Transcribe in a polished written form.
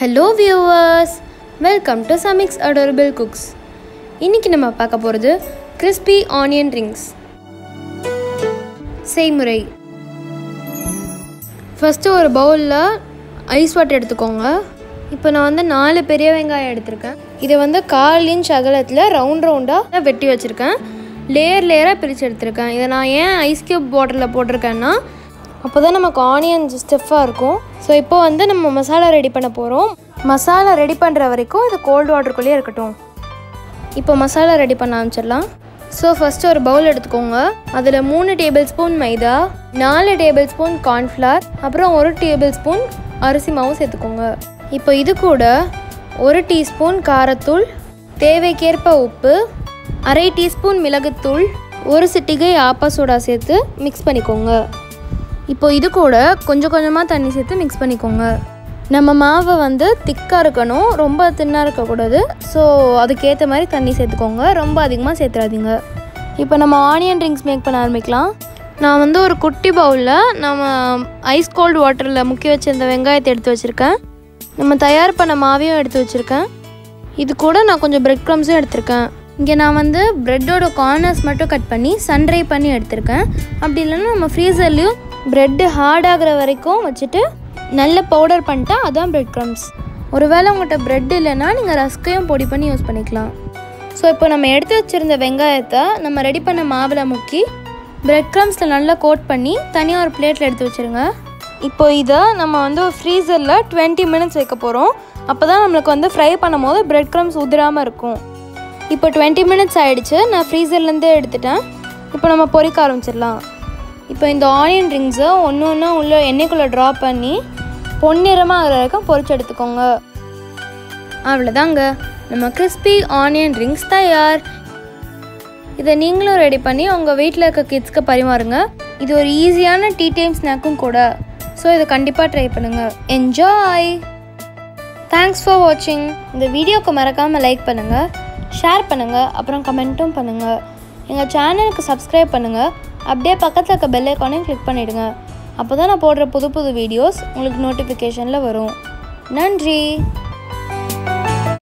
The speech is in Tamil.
hello viewers welcome to समिक्स adorable cooks इनकी नम्मा पार्क्क पोरुदु क्रिस्पी ऑनियन रिंग्स सेयमुरै फर्स्ट और बाउल आइस वाटर எடுத்துக்கோங்க இப்போ நான் வந்து 4 பெரிய வெங்காயம் எடுத்துர்க்கேன் இத வந்து 1/4 இன்ச் அகலத்துல ரவுண்ட் ரவுண்டா வெட்டி வச்சிருக்கேன் லேயர் லேயரா பிரிச்சு எடுத்துர்க்கேன் இத நான் ஏன் ஐஸ் கியூப் வாட்டர்ல போட்டுர்க்கேன்னா அப்பதான் நமக்கு ஆனியன் ஸ்டஃப்பா இருக்கும் சோ இப்போ வந்து நம்ம மசாலா ரெடி பண்ண போறோம் மசாலா ரெடி பண்ற வரைக்கும் இது கோல்ட் வாட்டர் குள்ளே இருக்கட்டும் இப்போ மசாலா ரெடி பண்ண ஆரம்பிச்சிரலாம் சோ ஃபர்ஸ்ட் ஒரு பவுல் எடுத்துக்கோங்க அதுல 3 tablespoon maida 4 tablespoon corn flour அப்புறம் 1 டேபிள்ஸ்பூன் அரிசி மாவு சேர்த்துக்கோங்க இப்போ இது கூட 1 டீஸ்பூன் காரத்தூள் தேவைக்கேற்ப உப்பு 1/2 டீஸ்பூன் மிளகுத்தூள் 1 சிட்டிகை ஆப்பா சோடா சேர்த்து மிக்ஸ் பண்ணிக்கோங்க இப்போ இது கூட கொஞ்சம் கொஞ்சமா தண்ணி சேர்த்து மிக்ஸ் பண்ணிக்கோங்க நம்ம மாவு வந்து திக்கா இருக்கணும் ரொம்ப தின்னா இருக்க கூடாது சோ அதுக்கு ஏத்த மாதிரி தண்ணி சேர்த்துக்கோங்க ரொம்ப அதிகமா சேர்த்துறாதீங்க இப்போ நம்ம ஆனியன் ரிங்ஸ் மேக் பண்ண ஆரம்பிக்கலாம் நான் வந்து ஒரு குட்டி பவுல்ல நம்ம ஐஸ் கோல்ட் வாட்டர்ல முக்கி வச்சிருந்த வெங்காயத்தை எடுத்து வச்சிருக்கேன் நம்ம தயார் பண்ண மாவையும் எடுத்து வச்சிருக்கேன் இது கூட நான் கொஞ்சம் பிரெட் கிரம்ஸும் எடுத்துர்க்கேன் இங்க நான் வந்து பிரெட்டோட கார்னர்ஸ் மட்டும் கட் பண்ணி சன்ரை பண்ணி எடுத்துர்க்கேன் அப்படி இல்லனா நம்ம ஃப்ரீசர்ல ब्रेड हार्ड आगற வரைக்கும் வச்சிட்டு நல்ல பவுடர் பண்ணிட்டா அதான் ब्रेड crumbs ஒருவேளை உங்கட்ட ब्रेड இல்லனா நீங்க ரஸ்கையும் பொடி பண்ணி யூஸ் பண்ணிக்கலாம் சோ இப்போ நம்ம எடுத்து வச்சிருந்த வெங்காயத்தை நம்ம ரெடி பண்ண மாவுல முக்கி ब्रेड crumbsல நல்லா கோட் பண்ணி தனியா ஒரு பிளேட்ல எடுத்து வச்சிருங்க இப்போ இத நம்ம வந்து ஃப்ரீசர்ல 20 minutes வைக்க போறோம் அப்பதான் நமக்கு வந்து ஃப்ரை பண்ணும்போது ब्रेड crumbs உதிராம இருக்கும் இப்போ 20 minutes ஆயிடுச்சு நான் ஃப்ரீசர்ல இருந்து எடுத்துட்டேன் இப்போ நம்ம பொரிக்க ஆரம்பிச்சிரலாம் இப்போ இந்த ஆனியன் ரிங்ஸ் ஒவ்வொண்ணா உள்ள எண்ணெய்க்குள்ள டிராப் பண்ணி பொன்னிறமா ஆகற வரைக்கும் பொரிச்சு எடுத்துக்கோங்க அவ்வளவுதாங்க நம்ம கிறிஸ்பி ஆனியன் ரிங்ஸ் தயார் இத நீங்களும் ரெடி பண்ணி உங்க வீட்ல இருக்க கிட்ஸ்க்கு பரிமாறுங்க இது ஒரு ஈஸியான டீ டைம் ஸ்நாக்கும் கூட சோ இத கண்டிப்பா ட்ரை பண்ணுங்க என்ஜாய் தேங்க்ஸ் ஃபார் வாட்சிங் இந்த வீடியோக்கு மறக்காம லைக் பண்ணுங்க ஷேர் பண்ணுங்க அப்புறம் கமெண்ட்டும் பண்ணுங்க எங்க சேனலுக்கு சப்ஸ்கிரைப் பண்ணுங்க அப்படியே பக்கத்துல இருக்க பெல் ஐகானையும் கிளிக் பண்ணிடுங்க அப்பதான் நான் போடுற புது புது வீடியோஸ் உங்களுக்கு நோட்டிஃபிகேஷன்ல வரும் நன்றி